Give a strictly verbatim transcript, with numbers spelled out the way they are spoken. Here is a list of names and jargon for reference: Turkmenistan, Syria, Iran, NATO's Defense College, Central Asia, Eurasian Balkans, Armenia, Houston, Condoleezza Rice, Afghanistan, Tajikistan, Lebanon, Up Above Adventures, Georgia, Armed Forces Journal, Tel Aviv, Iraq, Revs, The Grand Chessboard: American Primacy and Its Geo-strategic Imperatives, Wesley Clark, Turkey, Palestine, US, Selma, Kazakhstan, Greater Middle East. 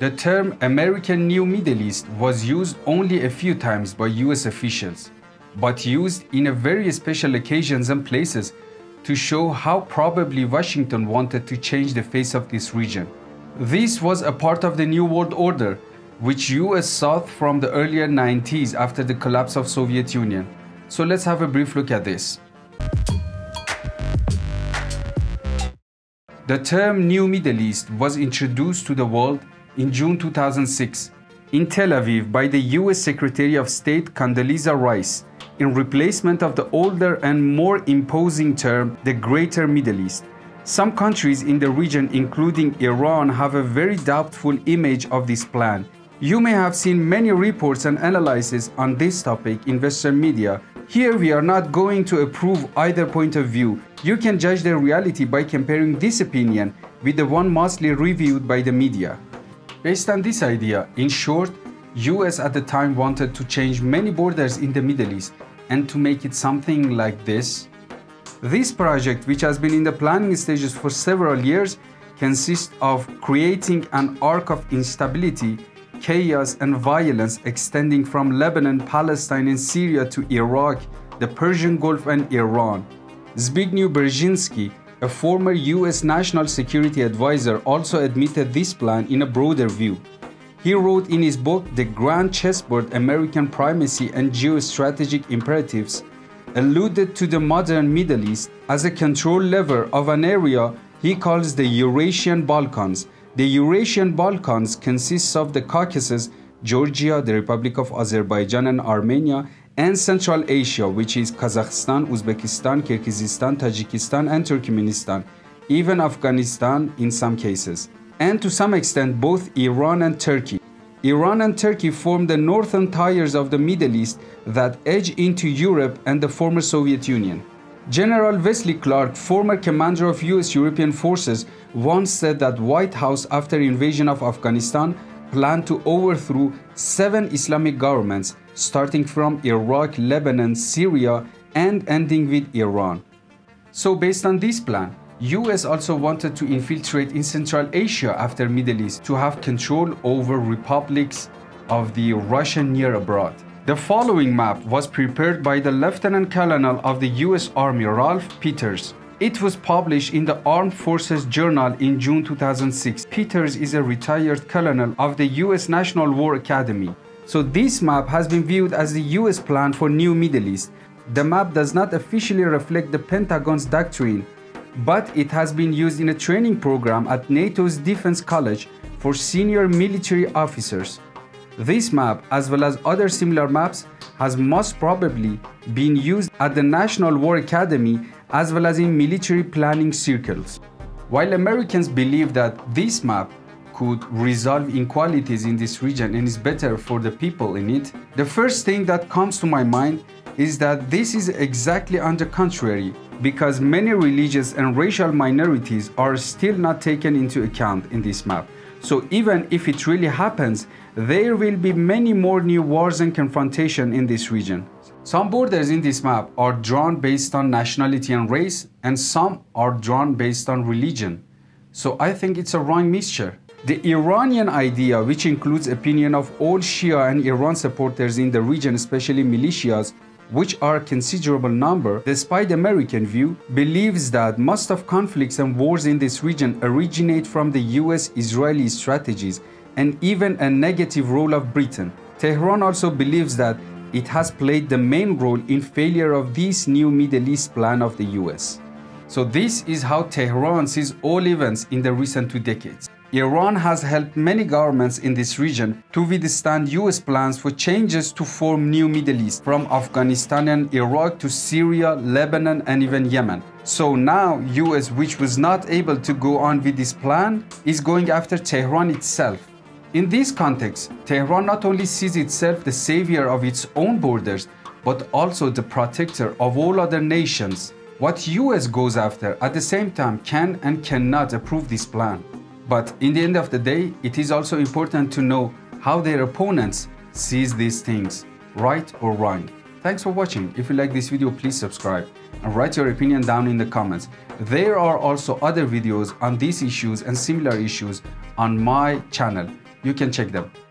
The term American New Middle East was used only a few times by U S officials, but used in a very special occasions and places to show how probably Washington wanted to change the face of this region. This was a part of the New World Order, which U S sought from the earlier nineties after the collapse of Soviet Union. So let's have a brief look at this. The term New Middle East was introduced to the world in June two thousand six in Tel Aviv by the U S Secretary of State Condoleezza Rice, in replacement of the older and more imposing term, the Greater Middle East. Some countries in the region, including Iran, have a very doubtful image of this plan. You may have seen many reports and analyses on this topic in Western media. Here we are not going to approve either point of view. You can judge the reality by comparing this opinion with the one mostly reviewed by the media. Based on this idea, in short, U S at the time wanted to change many borders in the Middle East and to make it something like this. This project, which has been in the planning stages for several years, consists of creating an arc of instability, chaos and violence extending from Lebanon, Palestine and Syria to Iraq, the Persian Gulf and Iran. Zbigniew Brzezinski, a former U S National Security Advisor, also admitted this plan in a broader view. He wrote in his book, The Grand Chessboard: American Primacy and Geo-strategic Imperatives, alluded to the modern Middle East as a control lever of an area he calls the Eurasian Balkans. The Eurasian Balkans consists of the Caucasus, Georgia, the Republic of Azerbaijan and Armenia, and Central Asia, which is Kazakhstan, Uzbekistan, Kyrgyzstan, Tajikistan and Turkmenistan, even Afghanistan in some cases, and to some extent both Iran and Turkey. Iran and Turkey form the northern tiers of the Middle East that edge into Europe and the former Soviet Union. General Wesley Clark, former commander of U S European forces, once said that the White House, after invasion of Afghanistan, planned to overthrow seven Islamic governments, starting from Iraq, Lebanon, Syria, and ending with Iran. So based on this plan, U S also wanted to infiltrate in Central Asia after Middle East to have control over republics of the Russian near abroad. The following map was prepared by the Lieutenant Colonel of the U S Army, Ralph Peters. It was published in the Armed Forces Journal in June two thousand six. Peters is a retired colonel of the U S National War Academy. So this map has been viewed as the U S plan for New Middle East. The map does not officially reflect the Pentagon's doctrine, but it has been used in a training program at NATO's Defense College for senior military officers. This map, as well as other similar maps, has most probably been used at the National War Academy as well as in military planning circles. While Americans believe that this map could resolve inequalities in this region and is better for the people in it, the first thing that comes to my mind is that this is exactly on the contrary, because many religious and racial minorities are still not taken into account in this map. So even if it really happens, there will be many more new wars and confrontation in this region. Some borders in this map are drawn based on nationality and race, and some are drawn based on religion. So I think it's a wrong mixture. The Iranian idea, which includes opinion of all Shia and Iran supporters in the region, especially militias, which are a considerable number, despite the American view, believes that most of conflicts and wars in this region originate from the U S-Israeli strategies and even a negative role of Britain. Tehran also believes that it has played the main role in failure of this new Middle East plan of the U S. So this is how Tehran sees all events in the recent two decades. Iran has helped many governments in this region to withstand U S plans for changes to form new Middle East, from Afghanistan and Iraq to Syria, Lebanon and even Yemen. So now U S, which was not able to go on with this plan, is going after Tehran itself. In this context, Tehran not only sees itself the savior of its own borders, but also the protector of all other nations. What U S goes after at the same time can and cannot approve this plan. But in the end of the day, it is also important to know how their opponents sees these things, right or wrong. Thanks for watching. If you like this video, please subscribe and write your opinion down in the comments. There are also other videos on these issues and similar issues on my channel. you can check them.